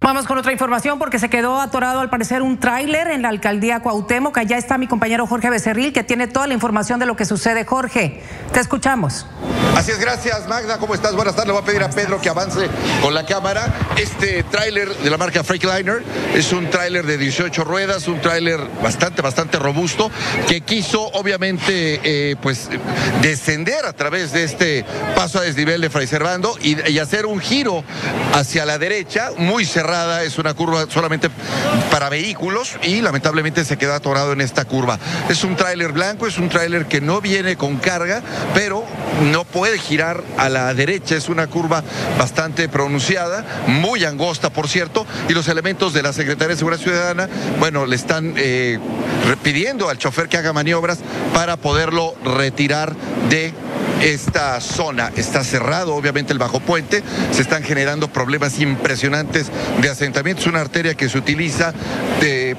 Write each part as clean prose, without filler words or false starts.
Vamos con otra información porque se quedó atorado al parecer un tráiler en la alcaldía Cuauhtémoc. Allá está mi compañero Jorge Becerril, que tiene toda la información de lo que sucede. Jorge, te escuchamos. Así es, gracias Magda, ¿cómo estás? Buenas tardes, le voy a pedir a Pedro que avance con la cámara. Este tráiler de la marca Freightliner es un tráiler de 18 ruedas, un tráiler bastante robusto, que quiso obviamente pues descender a través de este paso a desnivel de Fray Servando y hacer un giro hacia la derecha, muy cerrado. Es una curva solamente para vehículos y lamentablemente se queda atorado en esta curva. Es un tráiler blanco, es un tráiler que no viene con carga, pero no puede girar a la derecha. Es una curva bastante pronunciada, muy angosta por cierto, y los elementos de la Secretaría de Seguridad Ciudadana, bueno, le están pidiendo al chofer que haga maniobras para poderlo retirar de esta zona. Está cerrado obviamente el bajo puente, se están generando problemas impresionantes de asentamiento. Es una arteria que se utiliza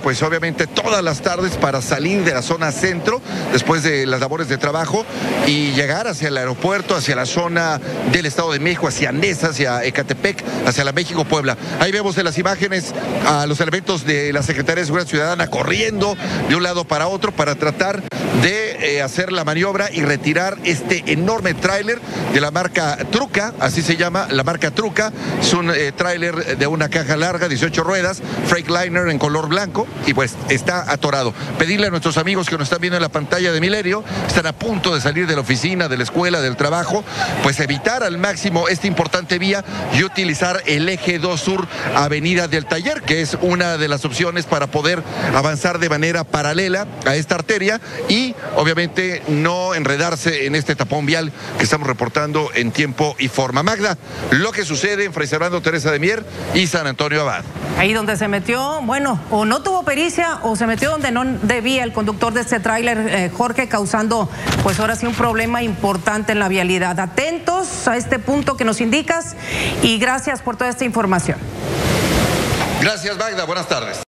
pues obviamente todas las tardes para salir de la zona centro después de las labores de trabajo y llegar hacia el aeropuerto, hacia la zona del Estado de México, hacia Andesa, hacia Ecatepec, hacia la México-Puebla. Ahí vemos en las imágenes a los elementos de la Secretaría de Seguridad Ciudadana corriendo de un lado para otro para tratar de hacer la maniobra y retirar este enorme tráiler de la marca Truca, así se llama, la marca Truca. Es un tráiler de una caja larga, 18 ruedas, Freightliner en color blanco, y pues está atorado. Pedirle a nuestros amigos que nos están viendo en la pantalla de Milenio, están a punto de salir de la oficina, de la escuela, del trabajo, pues evitar al máximo esta importante vía y utilizar el eje 2 sur, avenida del Taller, que es una de las opciones para poder avanzar de manera paralela a esta arteria y obviamente no enredarse en este tapón vial que estamos reportando en tiempo y forma. Magda, lo que sucede en Fray Servando Teresa de Mier y San Antonio Abad. Ahí donde se metió, bueno, o no tuvo pericia o se metió donde no debía el conductor de este tráiler, Jorge, causando pues ahora sí un problema importante en la vialidad. Atentos a este punto que nos indicas y gracias por toda esta información. Gracias Magda, buenas tardes.